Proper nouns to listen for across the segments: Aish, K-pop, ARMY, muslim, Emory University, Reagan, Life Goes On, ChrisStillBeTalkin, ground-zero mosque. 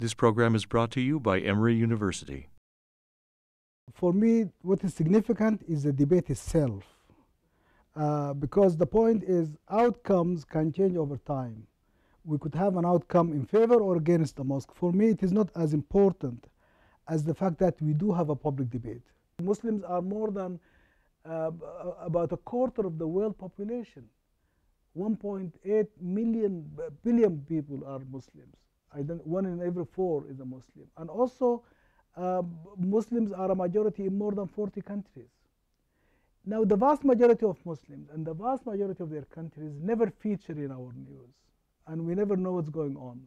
This program is brought to you by Emory University. For me, what is significant is the debate itself, because the point is outcomes can change over time. We could have an outcome in favor or against the mosque. For me, it is not as important as the fact that we do have a public debate. Muslims are more than about a quarter of the world population. 1.8 billion people are Muslims. One in every four is a Muslim. And also, Muslims are a majority in more than 40 countries. Now, the vast majority of Muslims and the vast majority of their countries never feature in our news, and we never know what's going on,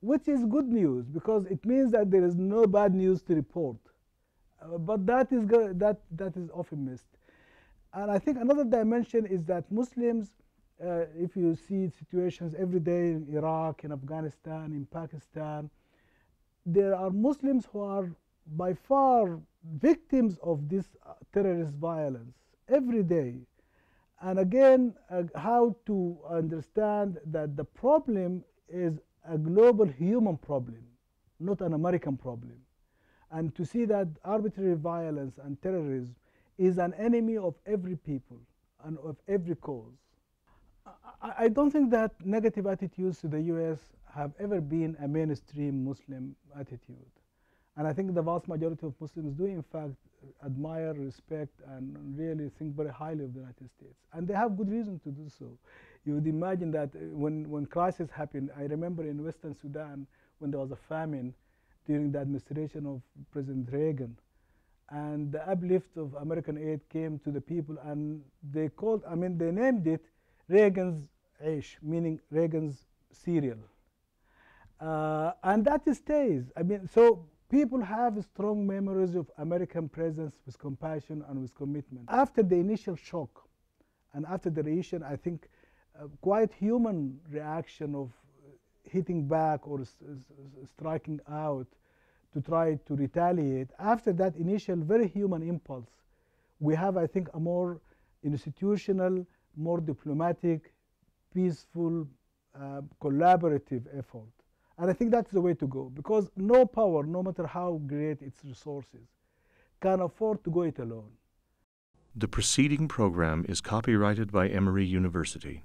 which is good news because it means that there is no bad news to report. But that is often missed. And I think another dimension is that Muslims, if you see situations every day in Iraq, in Afghanistan, in Pakistan, there are Muslims who are by far victims of this terrorist violence every day. And again, how to understand that the problem is a global human problem, not an American problem. And to see that arbitrary violence and terrorism is an enemy of every people and of every cause. I don't think that negative attitudes to the U.S. have ever been a mainstream Muslim attitude. And I think the vast majority of Muslims do, in fact, admire, respect, and really think very highly of the United States. And they have good reason to do so. You would imagine that when crisis happened, I remember in Western Sudan, when there was a famine during the administration of President Reagan, and the uplift of American aid came to the people, and they called, I mean, they named it Reagan's Aish, meaning Reagan's cereal. And that stays. I mean, so people have strong memories of American presence with compassion and with commitment. After the initial shock and after the reaction, I think quite human reaction of hitting back or striking out to try to retaliate, after that initial very human impulse, we have, I think, a more institutional, more diplomatic, peaceful, collaborative effort. And I think that's the way to go, because no power, no matter how great its resources, can afford to go it alone. The preceding program is copyrighted by Emory University.